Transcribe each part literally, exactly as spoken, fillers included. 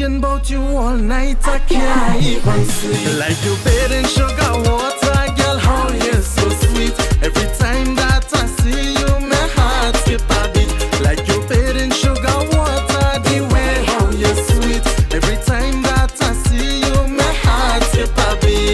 thinking about you all night. I can't even sleep. Like your bed and sugar water, girl, how you're so sweet. Every time that I see you, my heart skip a beat. Like your bed and sugar water, the way how you're sweet. Every time that I see you, my heart skip a beat.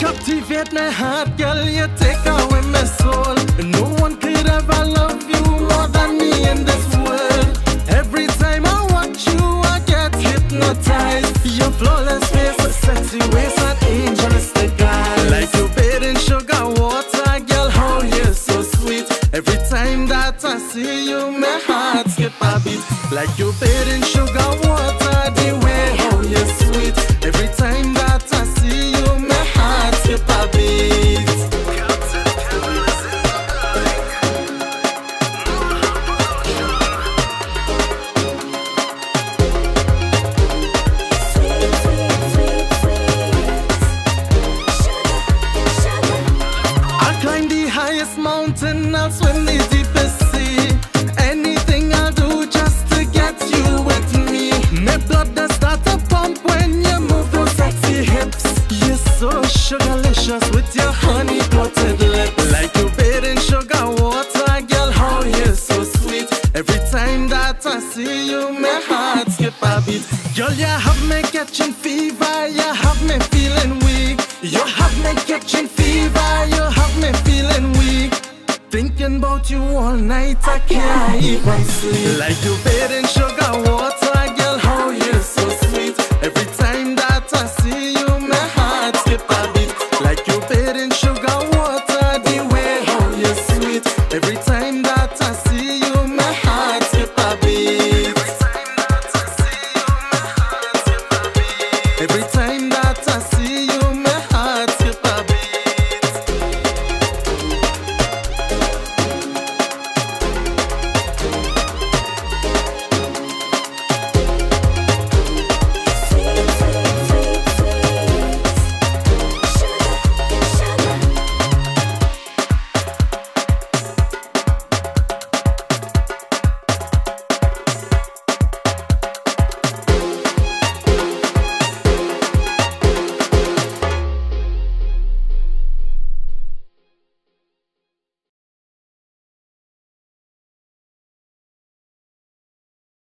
Captivate my heart, girl, you take away my soul. No one could ever love you more than me in this world. Every time I watch you, I get hypnotized. Your flawless face, sexy ways, an angelistic eyes. Like you bathed in sugar water, girl, how you're so sweet. Every time that I see you, my heart skip a beat. Like you bathed in sugar water, the way how you're sweet. Every time that I see you, my heart skip a beat. I'll climb the highest mountain, I'll swim the deepest sea. Anything I'll do just to get you with me. My blood does start to pump when you move those sexy hips. You're so sugarlicious with your honey coated lips. Like you bathed in sugar water, girl, how you're so sweet. Every time that I see you, my heart skip a beat. Girl, you have me catching fever, you have me feeling weak. You have me catching fever, you have me feeling weak. Thinking about you all night, I can't even sleep. Like you bathed in sugar water.